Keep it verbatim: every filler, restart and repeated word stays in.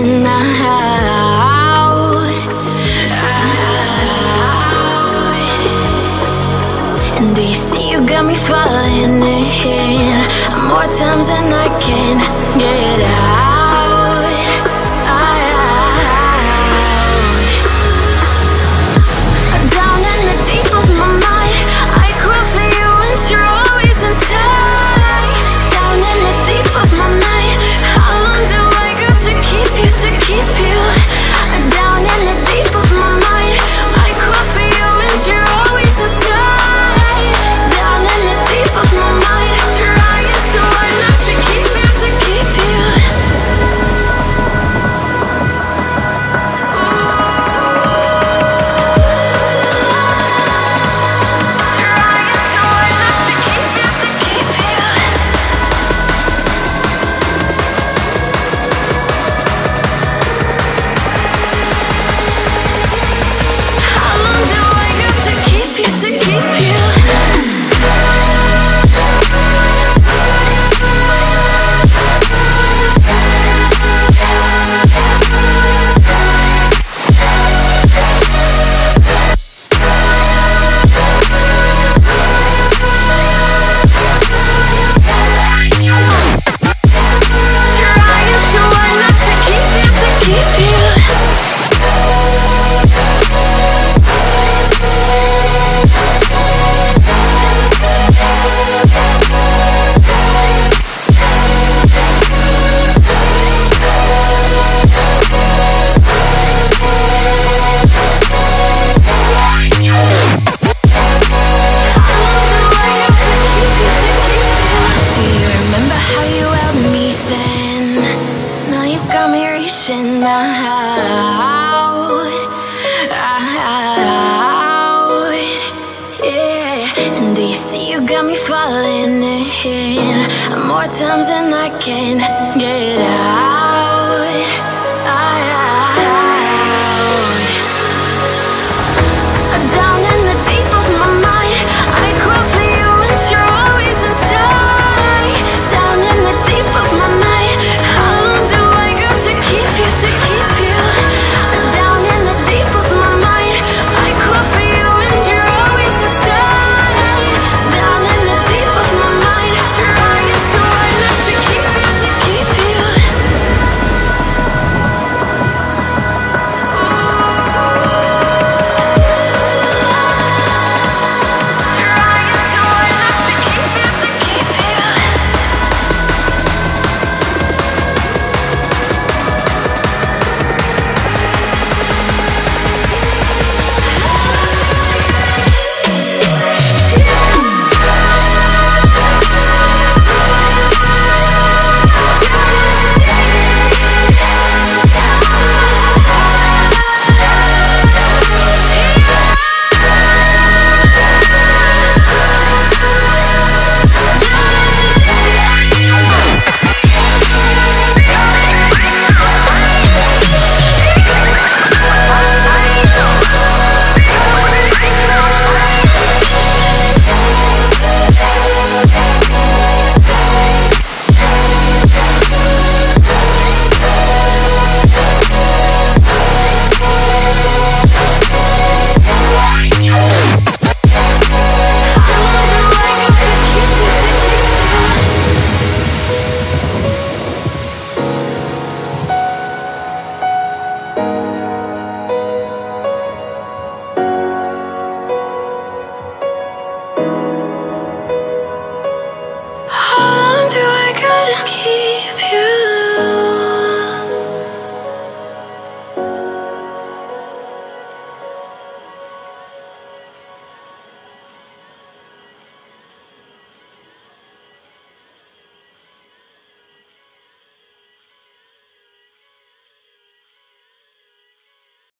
reaching out, out. And do you see you got me falling in more times than I can get out? Reaching out, out, yeah. And do you see you got me falling in more times than I can?